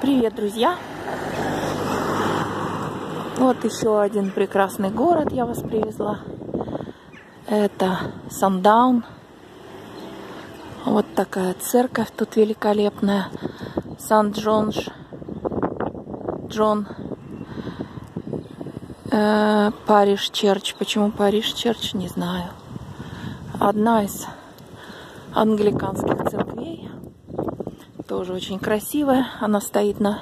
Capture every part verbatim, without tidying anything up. Привет, друзья! Вот еще один прекрасный город я вас привезла. Это Сандаун. Вот такая церковь тут великолепная. Сан Джонж. Джон. Э, Париж-Черч. Почему Париж-Черч, не знаю. Одна из англиканских церквей. Тоже очень красивая. Она стоит на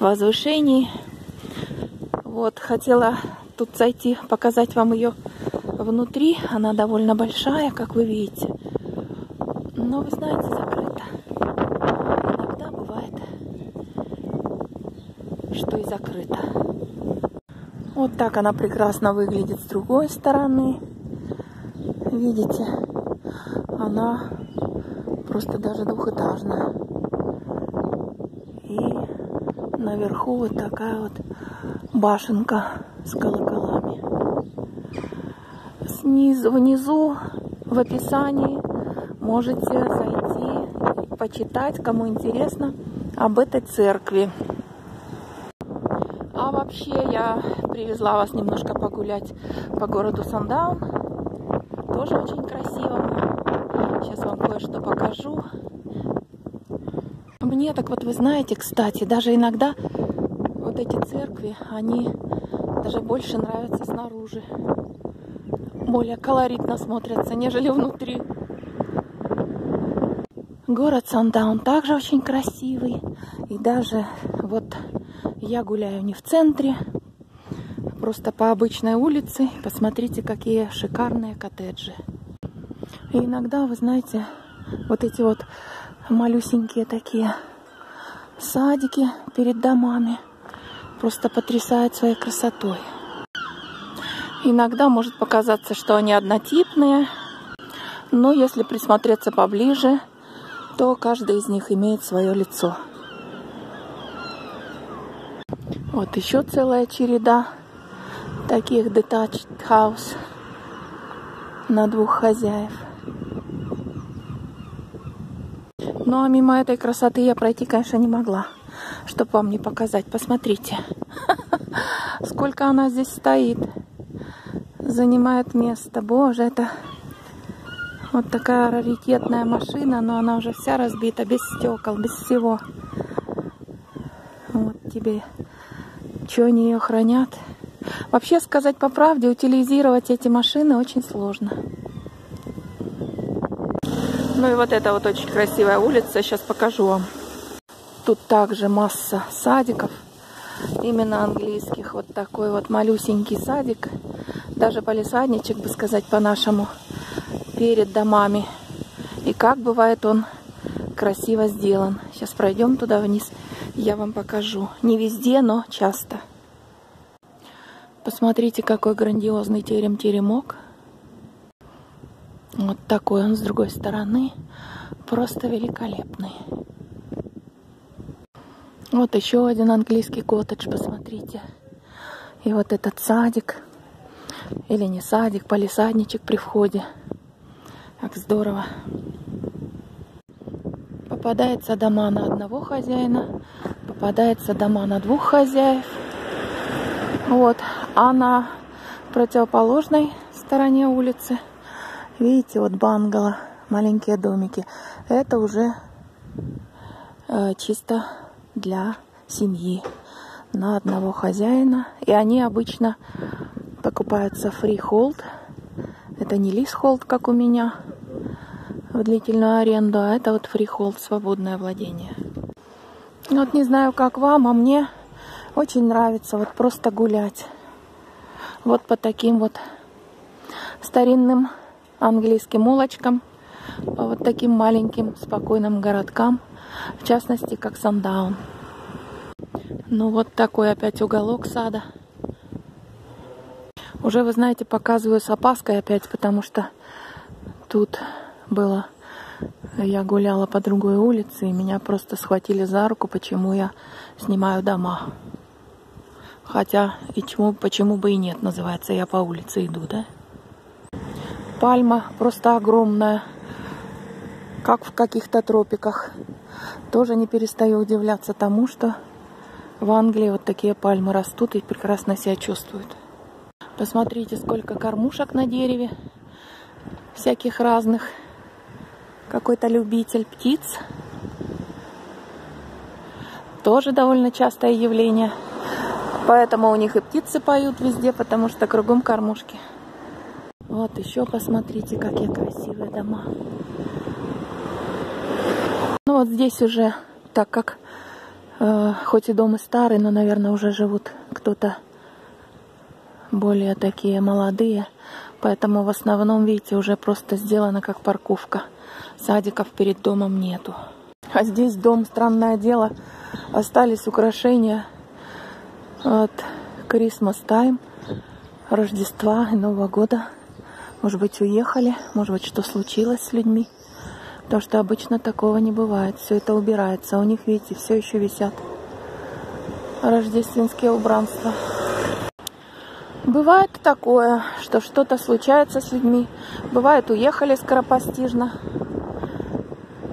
возвышении. Вот, хотела тут зайти, показать вам ее внутри. Она довольно большая, как вы видите. Но, вы знаете, закрыто. Иногда бывает, что и закрыто. Вот так она прекрасно выглядит с другой стороны. Видите, она просто даже двухэтажная. И наверху вот такая вот башенка с колоколами. Снизу, внизу в описании можете зайти, почитать, кому интересно, об этой церкви. А вообще я привезла вас немножко погулять по городу Сандаун. Тоже очень красиво. Сейчас вам кое-что покажу. Мне так вот, вы знаете, кстати, даже иногда вот эти церкви, они даже больше нравятся снаружи. Более колоритно смотрятся, нежели внутри. Город Сандаун также очень красивый. И даже вот я гуляю не в центре, просто по обычной улице. Посмотрите, какие шикарные коттеджи. И иногда, вы знаете, вот эти вот малюсенькие такие садики перед домами просто потрясают своей красотой. Иногда может показаться, что они однотипные, но если присмотреться поближе, то каждый из них имеет свое лицо. Вот еще целая череда таких detached house на двух хозяев. Ну а мимо этой красоты я пройти, конечно, не могла, чтобы вам не показать. Посмотрите, сколько она здесь стоит. Занимает место. Боже, это вот такая раритетная машина, но она уже вся разбита, без стекол, без всего. Вот тебе, что они ее хранят. Вообще, сказать по правде, утилизировать эти машины очень сложно. Ну и вот эта вот очень красивая улица, сейчас покажу вам. Тут также масса садиков, именно английских. Вот такой вот малюсенький садик, даже палисадничек, бы сказать по-нашему, перед домами. И как бывает, он красиво сделан. Сейчас пройдем туда вниз, я вам покажу. Не везде, но часто. Посмотрите, какой грандиозный терем-теремок. Вот такой он с другой стороны. Просто великолепный. Вот еще один английский коттедж, посмотрите. И вот этот садик. Или не садик, палисадничек при входе. Как здорово. Попадается дома на одного хозяина. Попадается дома на двух хозяев. Вот. А на противоположной стороне улицы, видите, вот бангало, маленькие домики. Это уже э, чисто для семьи. На одного хозяина. И они обычно покупаются фри-холд. Это не лис-холд, как у меня, в длительную аренду, а это вот фри-холд, свободное владение. Вот не знаю, как вам, а мне очень нравится вот просто гулять. Вот по таким вот старинным английским улочкам, по вот таким маленьким спокойным городкам, в частности, как Сандаун. Ну вот такой опять уголок сада. Уже, вы знаете, показываю с опаской опять, потому что тут было... Я гуляла по другой улице, и меня просто схватили за руку, почему я снимаю дома. Хотя, и чему, почему бы и нет, называется, я по улице иду, да? Пальма просто огромная, как в каких-то тропиках. Тоже не перестаю удивляться тому, что в Англии вот такие пальмы растут и прекрасно себя чувствуют. Посмотрите, сколько кормушек на дереве, всяких разных. Какой-то любитель птиц. Тоже довольно частое явление. Поэтому у них и птицы поют везде, потому что кругом кормушки. Вот еще посмотрите, какие красивые дома. Ну вот здесь уже, так как э, хоть и дом и старый, но, наверное, уже живут кто-то более такие молодые. Поэтому в основном, видите, уже просто сделано как парковка. Садиков перед домом нету. А здесь дом, странное дело, остались украшения от Christmas Time, Рождества и Нового года. Может быть, уехали, может быть, что случилось с людьми. Потому что обычно такого не бывает. Все это убирается. У них, видите, все еще висят рождественские убранства. Бывает такое, что что-то случается с людьми. Бывает, уехали скоропостижно.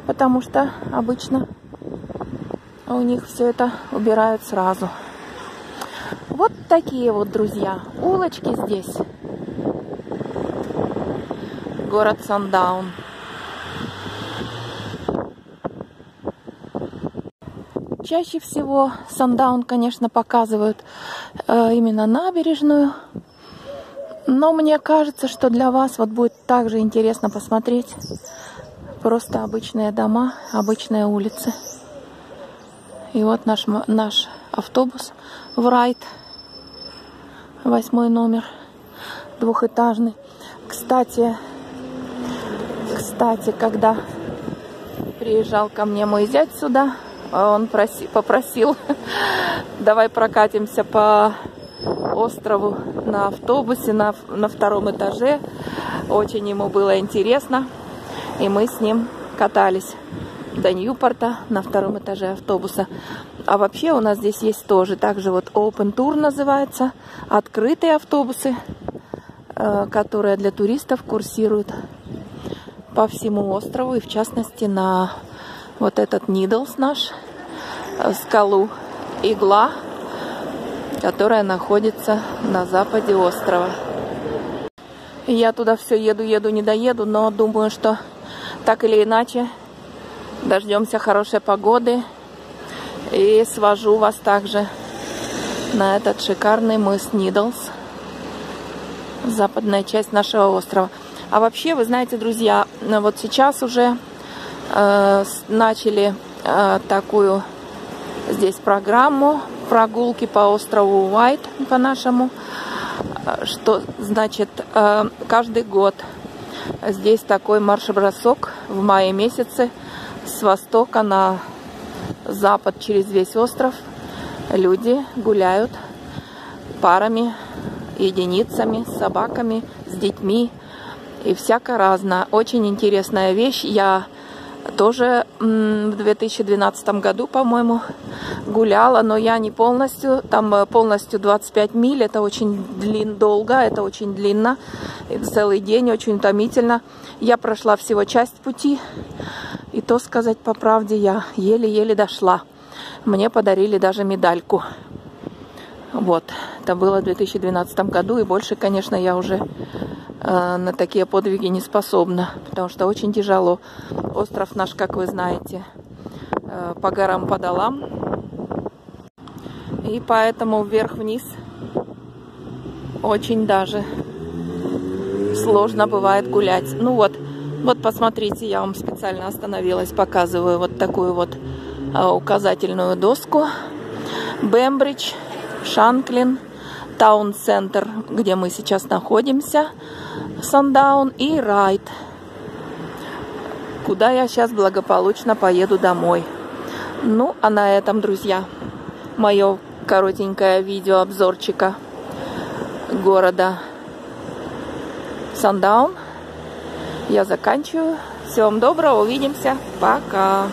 Потому что обычно у них все это убирают сразу. Вот такие вот, друзья, улочки здесь. Город Сандаун. Чаще всего Сандаун, конечно, показывают э, именно набережную. Но мне кажется, что для вас вот будет также интересно посмотреть просто обычные дома, обычные улицы. И вот наш, наш автобус в Райт, восьмой номер, двухэтажный. Кстати, кстати, когда приезжал ко мне мой зять сюда, он проси, попросил, давай прокатимся по острову на автобусе на, на втором этаже. Очень ему было интересно. И мы с ним катались до Ньюпорта на втором этаже автобуса. А вообще у нас здесь есть тоже, также вот Open Tour называется, открытые автобусы, которые для туристов курсируют по всему острову. И в частности на... Вот этот Нидлс наш, скалу Игла, которая находится на западе острова. И я туда все еду, еду, не доеду, но думаю, что так или иначе дождемся хорошей погоды. И свожу вас также на этот шикарный мыс Нидлс, западная часть нашего острова. А вообще, вы знаете, друзья, вот сейчас уже... начали э, такую здесь программу прогулки по острову Уайт, по нашему, что значит э, каждый год здесь такой марш-бросок в мае месяце с востока на запад через весь остров. Люди гуляют парами, единицами, с собаками, с детьми и всяко разно. Очень интересная вещь. Я тоже в две тысячи двенадцатом году, по-моему, гуляла, но я не полностью, там полностью двадцать пять миль, это очень длинно, долго, это очень длинно, целый день, очень утомительно. Я прошла всего часть пути, и то сказать по правде, я еле-еле дошла. Мне подарили даже медальку. Вот, это было в две тысячи двенадцатом году, и больше, конечно, я уже... на такие подвиги не способна, потому что очень тяжело. Остров наш, как вы знаете, по горам, по долам. И поэтому вверх-вниз очень даже сложно бывает гулять. Ну вот, вот посмотрите, я вам специально остановилась, показываю вот такую вот указательную доску. Бембридж, Шанклин, таун-центр, где мы сейчас находимся, Сандаун и Райт, куда я сейчас благополучно поеду домой. Ну, а на этом, друзья, мое коротенькое видео обзорчика города Сандаун я заканчиваю. Всем доброго, увидимся, пока!